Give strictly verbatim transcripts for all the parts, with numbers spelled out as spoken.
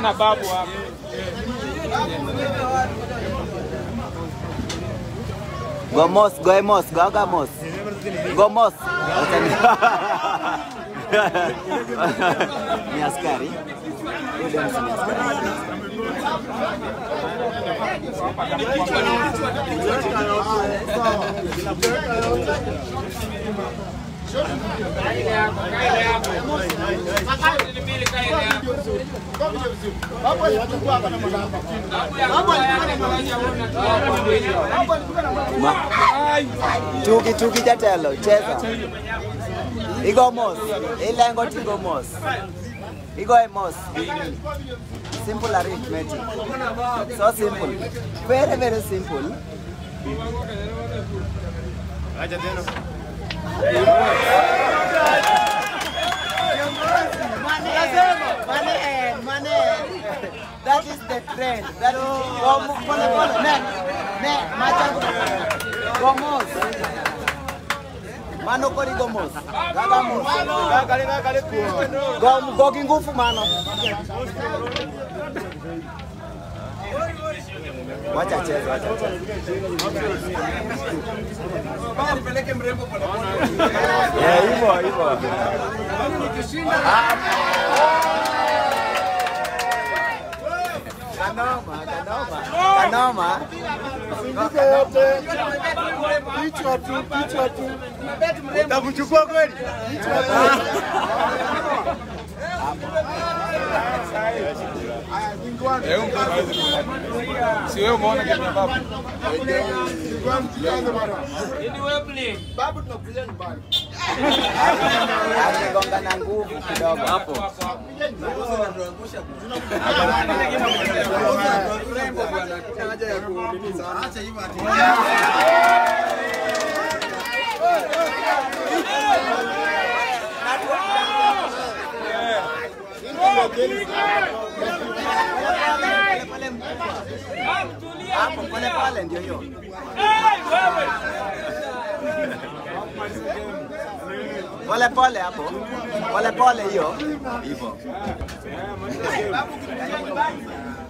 Na babu hapo Gomos Gomos Gagamos Gomos ni askari Chuki chuki chatelo cheza Igomos ilengo tigomos Igomos simple arithmetic so simple very very simple aja deno that is the trend. That is Gomos. Mano kori Gomos. Gagamos. Gom gogingufu mano. Wacha cheza, wacha cheza. Kanoma, Kanoma, Kanoma. Sindika yote, kichwa tu, kichwa tu. Utakuchukua kweli? Kichwa tu. Si wewe umeona kama babu. Ili wewe play. Babu tunakulia nyumbani. Amegonga na nguvu kidogo hapo. Hapo pale pale ndio hiyo. Pole pole hapo. Pole pole hiyo. Hivyo. Babu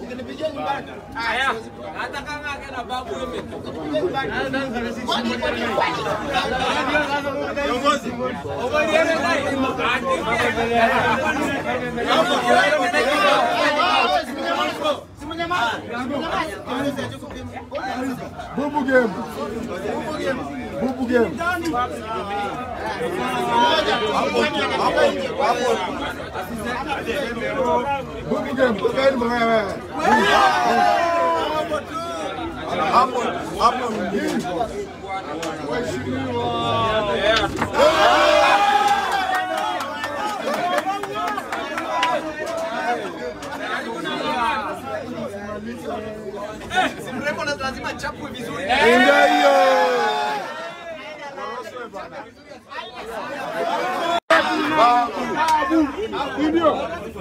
ukinipigia nyumbani. Haya. Hata kama akena babu wewe. Bubu game. Bubu game. Bubu game. Bubu game. Hapo tu hapo hapo hapo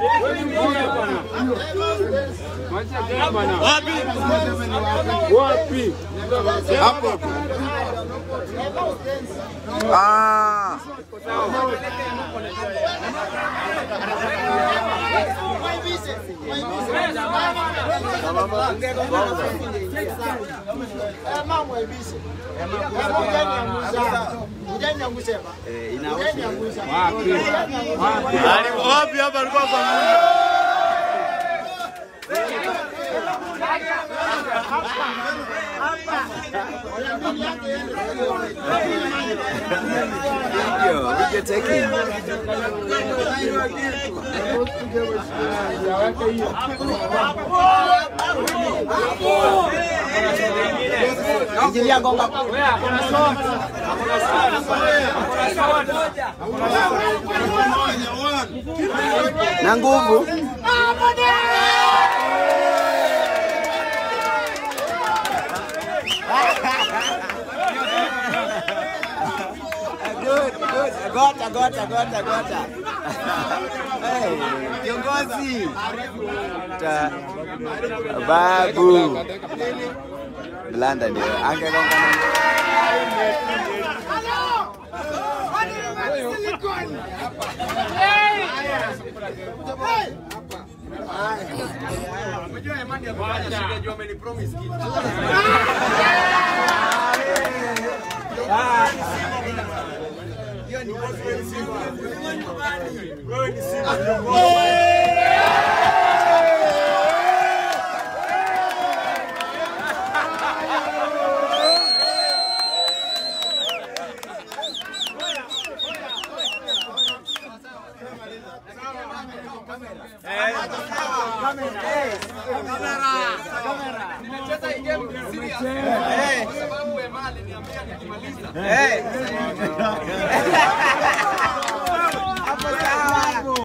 Wapi? Hapo. Ah. Na nguvu Agota, agota, agota, agota. Hey, kiongozi. Ta babu. Blanda ndio. Angelonga ndio. Unajua imani ya Bwana shida jua amenipromise kitu. Hiyo ni boyfriend simu. Wewe ni simu ndio. Hey!